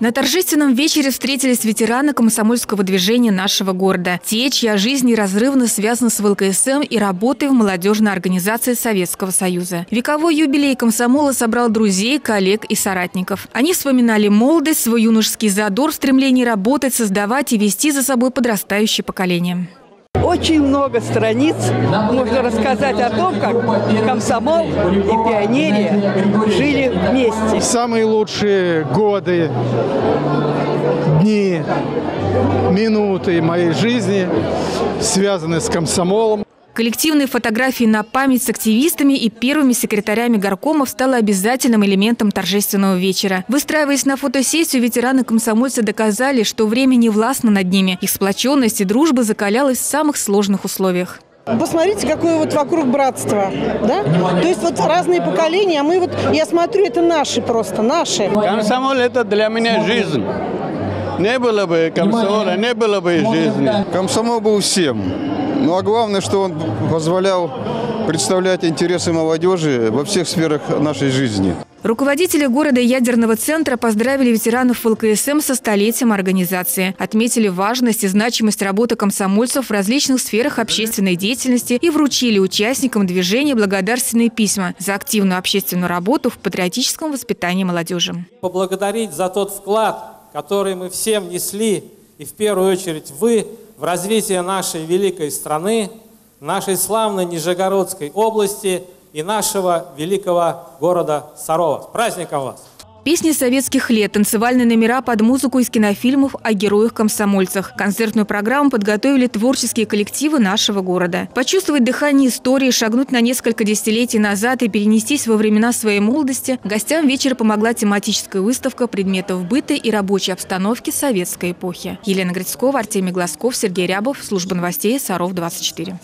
На торжественном вечере встретились ветераны комсомольского движения нашего города. Те, чья жизнь неразрывно связана с ВЛКСМ и работой в молодежной организации Советского Союза. Вековой юбилей комсомола собрал друзей, коллег и соратников. Они вспоминали молодость, свой юношеский задор в стремлении работать, создавать и вести за собой подрастающее поколение. Очень много страниц можно рассказать о том, как комсомол и пионерия жили вместе. Самые лучшие годы, дни, минуты моей жизни связаны с комсомолом. Коллективные фотографии на память с активистами и первыми секретарями горкомов стало обязательным элементом торжественного вечера. Выстраиваясь на фотосессию, ветераны-комсомольцы доказали, что время не властно над ними. Их сплоченность и дружба закалялась в самых сложных условиях. Посмотрите, какое вот вокруг братство, да? То есть вот разные поколения, а мы вот, я смотрю, это наши просто, наши. Комсомол – это для меня жизнь. Не было бы комсомола, не было бы и жизни. Комсомол был всем. Ну а главное, что он позволял представлять интересы молодежи во всех сферах нашей жизни. Руководители города и ядерного центра поздравили ветеранов ВЛКСМ со столетием организации. Отметили важность и значимость работы комсомольцев в различных сферах общественной деятельности и вручили участникам движения благодарственные письма за активную общественную работу в патриотическом воспитании молодежи. Поблагодарить за тот вклад, который мы всем несли, и в первую очередь вы, в развитие нашей великой страны, нашей славной Нижегородской области и нашего великого города Сарова. С праздником вас! Песни советских лет, танцевальные номера под музыку из кинофильмов о героях-комсомольцах. Концертную программу подготовили творческие коллективы нашего города. Почувствовать дыхание истории, шагнуть на несколько десятилетий назад и перенестись во времена своей молодости гостям вечера помогла тематическая выставка предметов быта и рабочей обстановки советской эпохи. Елена Грицкова, Артемий Глазков, Сергей Рябов. Служба новостей Саров 24.